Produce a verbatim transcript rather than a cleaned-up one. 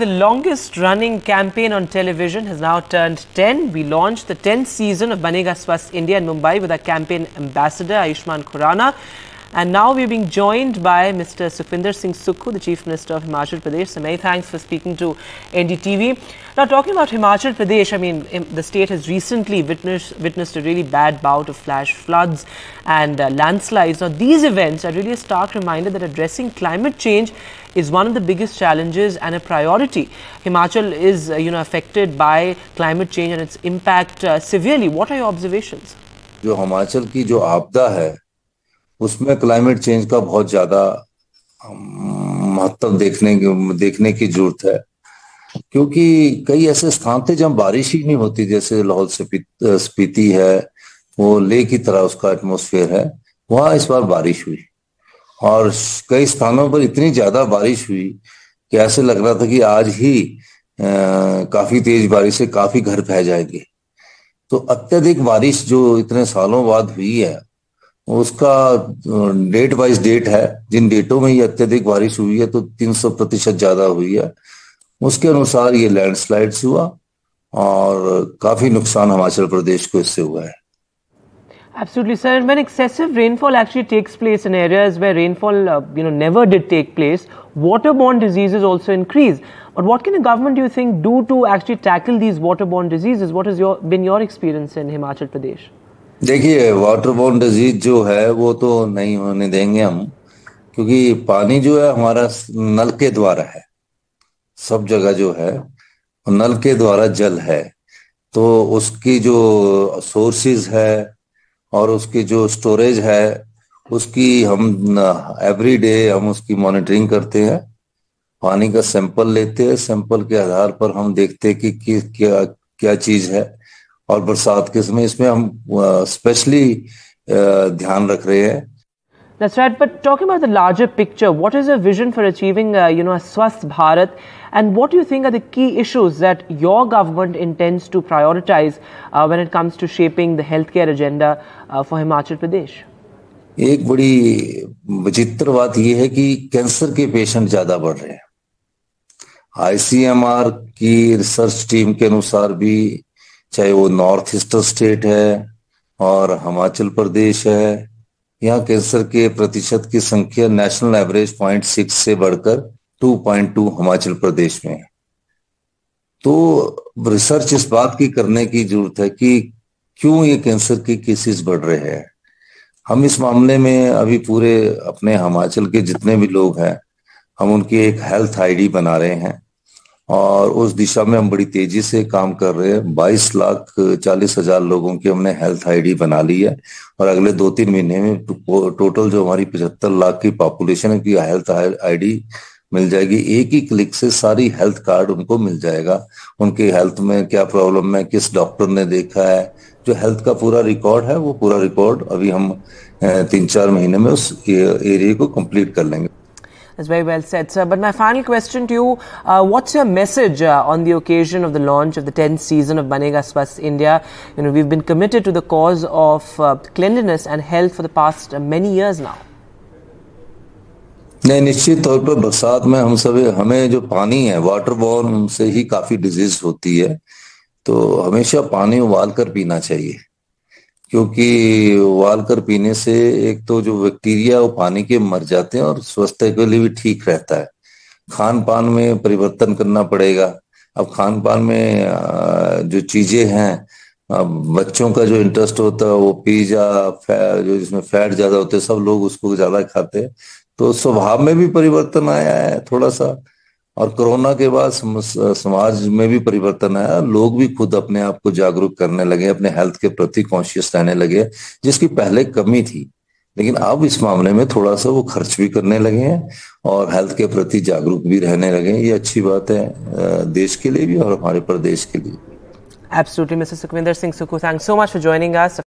The longest running campaign on television has now turned ten. We launched the tenth season of Banega Swasth India in Mumbai with our campaign ambassador Ayushmann Khurrana. And now we're being joined by Mister Sukhvinder Singh Sukhu, the Chief Minister of Himachal Pradesh. So many thanks for speaking to N D T V. Now, talking about Himachal Pradesh, I mean, the state has recently witnessed, witnessed a really bad bout of flash floods and uh, landslides. Now, these events are really a stark reminder that addressing climate change is one of the biggest challenges and a priority. Himachal is, uh, you know, affected by climate change and its impact uh, severely. What are your observations? जो हिमाचल की जो आपदा है, उसमें climate change का बहुत ज्यादा महत्व देखने देखने की जरूरत है, क्योंकि कई ऐसे स्थान थे जहां बारिश ही नहीं होती, जैसे लाहौल स्पीति है, वो ले की तरह उसका एटमॉस्फेयर है, वहां इस बार बारिश हुई और कई स्थानों पर इतनी ज्यादा बारिश हुई कि ऐसे लग रहा था कि आज ही आ, काफी तेज बारिश से काफी घर बह जाएंगे। तो अत्यधिक बारिश जो इतने सालों बाद हुई है, उसका डेट वाइज डेट है, जिन डेटों में ये अत्यधिक बारिश हुई है तो तीन सौ प्रतिशत ज्यादा हुई है, उसके अनुसार ये लैंडस्लाइड्स हुआ और काफी नुकसान हिमाचल प्रदेश को इससे हुआ है। Absolutely, sir. When excessive rainfall actually takes place in areas where rainfall, uh, you know, never did take place, waterborne diseases also increase. But what can the government, do you think, do to actually tackle these waterborne diseases? What has your, been your experience in Himachal Pradesh? देखिए, waterborne disease जो है वो तो नहीं होने देंगे हम, क्योंकि पानी जो है हमारा नल के द्वारा है, सब जगह जो है नल के द्वारा जल है, तो उसकी जो सोर्सेज है और उसकी जो स्टोरेज है उसकी हम एवरी डे हम उसकी मॉनिटरिंग करते हैं, पानी का सैंपल लेते हैं, सैंपल के आधार पर हम देखते हैं कि, कि क्या क्या चीज है। और बरसात के समय इसमें हम स्पेशली ध्यान रख रहे हैं। That's right. But talking about the larger picture, what is your vision for achieving, uh, you know, a Swasth Bharat, and what do you think are the key issues that your government intends to prioritize uh, when it comes to shaping the healthcare agenda uh, for Himachal Pradesh? एक बड़ी विचित्र बात यह है कि cancer के patient ज्यादा बढ़ रहे हैं। आई सी एम आर की रिसर्च टीम के अनुसार भी, चाहे वो नॉर्थ ईस्टर्न स्टेट है और हिमाचल प्रदेश है, यहाँ कैंसर के प्रतिशत की संख्या नेशनल एवरेज पॉइंट सिक्स से बढ़कर two point two Himachal Pradesh में। तो रिसर्च इस बात की करने की जरूरत है कि क्यों ये कैंसर के केसेस बढ़ रहे हैं। हम इस मामले में अभी पूरे अपने हिमाचल के जितने भी लोग हैं, हम उनकी एक हेल्थ आई डी बना रहे हैं और उस दिशा में हम बड़ी तेजी से काम कर रहे हैं। बाईस लाख चालीस हजार लोगों की हमने हेल्थ आईडी बना ली है और अगले दो तीन महीने में टोटल जो हमारी पचहत्तर लाख की पॉपुलेशन की हेल्थ आईडी मिल जाएगी। एक ही क्लिक से सारी हेल्थ कार्ड उनको मिल जाएगा, उनके हेल्थ में क्या प्रॉब्लम है, किस डॉक्टर ने देखा है, जो हेल्थ का पूरा रिकॉर्ड है वो पूरा रिकॉर्ड अभी हम तीन चार महीने में उस एरिया को कंप्लीट कर लेंगे। That's very well said, sir. But my final question to you, uh, what's your message uh, on the occasion of the launch of the tenth season of Banega Swasth India? You know, we've been committed to the cause of uh, cleanliness and health for the past uh, many years now. नहीं, निश्चित तौर पर बरसात में हम सब हमें जो पानी है वाटरबॉर्न से ही काफी डिजीज होती है, तो हमेशा पानी उबाल कर पीना चाहिए, क्योंकि उबाल कर पीने से एक तो जो बैक्टीरिया वो पानी के मर जाते हैं और स्वास्थ्य के लिए भी ठीक रहता है। खान पान में परिवर्तन करना पड़ेगा। अब खान पान में जो चीजें हैं, बच्चों का जो इंटरेस्ट होता है वो पिज्जा, जो जिसमें फैट ज्यादा होते हैं, सब लोग उसको ज्यादा खाते हैं, तो स्वभाव में भी परिवर्तन आया है थोड़ा सा। और कोरोना के बाद समाज में भी परिवर्तन आया, लोग भी खुद अपने आप को जागरूक करने लगे, अपने हेल्थ के प्रति कॉन्शियस रहने लगे, जिसकी पहले कमी थी, लेकिन अब इस मामले में थोड़ा सा वो खर्च भी करने लगे हैं और हेल्थ के प्रति जागरूक भी रहने लगे हैं। ये अच्छी बात है देश के लिए भी और हमारे प्रदेश के लिए। Absolutely, Mister Sukhvinder Singh Sukhu, thanks so much for joining us.